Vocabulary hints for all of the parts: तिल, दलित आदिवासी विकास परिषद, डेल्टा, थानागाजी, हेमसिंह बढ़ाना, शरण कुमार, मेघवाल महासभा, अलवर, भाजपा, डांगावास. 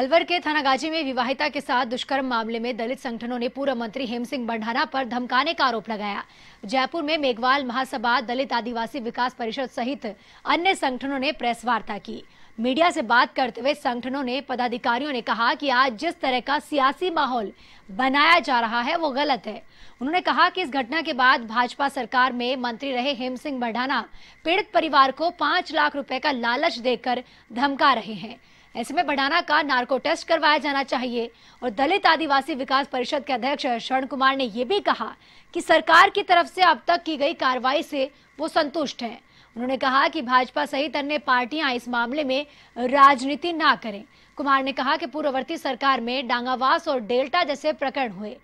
अलवर के थानागाजी में विवाहिता के साथ दुष्कर्म मामले में दलित संगठनों ने पूर्व मंत्री हेमसिंह बढ़ाना पर धमकाने का आरोप लगाया। जयपुर में मेघवाल महासभा, दलित आदिवासी विकास परिषद सहित अन्य संगठनों ने प्रेस वार्ता की। मीडिया से बात करते हुए संगठनों ने पदाधिकारियों ने कहा कि आज जिस तरह का सियासी माहौल बनाया जा रहा है वो गलत है। उन्होंने कहा कि इस घटना के बाद भाजपा सरकार में मंत्री रहे हेमसिंह बढ़ाना पीड़ित परिवार को 5 लाख रुपए का लालच देकर धमका रहे हैं। ऐसे में बढ़ाना का नार्को टेस्ट करवाया जाना चाहिए। और दलित आदिवासी विकास परिषद के अध्यक्ष शरण कुमार ने यह भी कहा कि सरकार की तरफ से अब तक की गई कार्रवाई से वो संतुष्ट हैं। उन्होंने कहा कि भाजपा सहित अन्य पार्टियां इस मामले में राजनीति ना करें। कुमार ने कहा कि पूर्ववर्ती सरकार में डांगावास और डेल्टा जैसे प्रकरण हुए।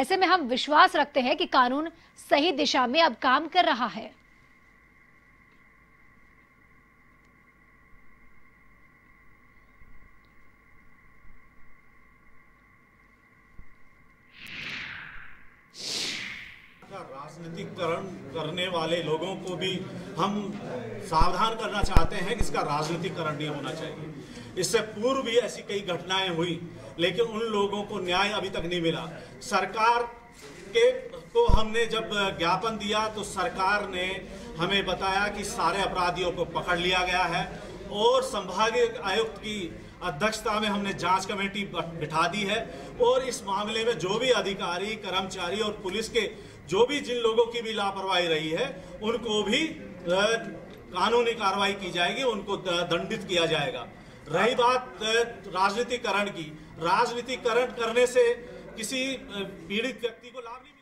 ऐसे में हम विश्वास रखते हैं कि कानून सही दिशा में अब काम कर रहा है। राजनीतिकरण करने वाले लोगों को भी हम सावधान करना चाहते हैं कि इसका राजनीतिकरण नहीं होना चाहिए। इससे पूर्व भी ऐसी कई घटनाएं हुई, लेकिन उन लोगों को न्याय अभी तक नहीं मिला। सरकार के को हमने जब ज्ञापन दिया तो सरकार ने हमें बताया कि सारे अपराधियों को पकड़ लिया गया है और संभागीय आयुक्त की अध्यक्षता में हमने जांच कमेटी बिठा दी है। और इस मामले में जो भी अधिकारी, कर्मचारी और पुलिस के जो भी जिन लोगों की भी लापरवाही रही है उनको भी कानूनी कार्रवाई की जाएगी, उनको दंडित किया जाएगा। रही बात राजनीतिकरण की, राजनीतिकरण करने से किसी पीड़ित व्यक्ति को लाभ नहीं।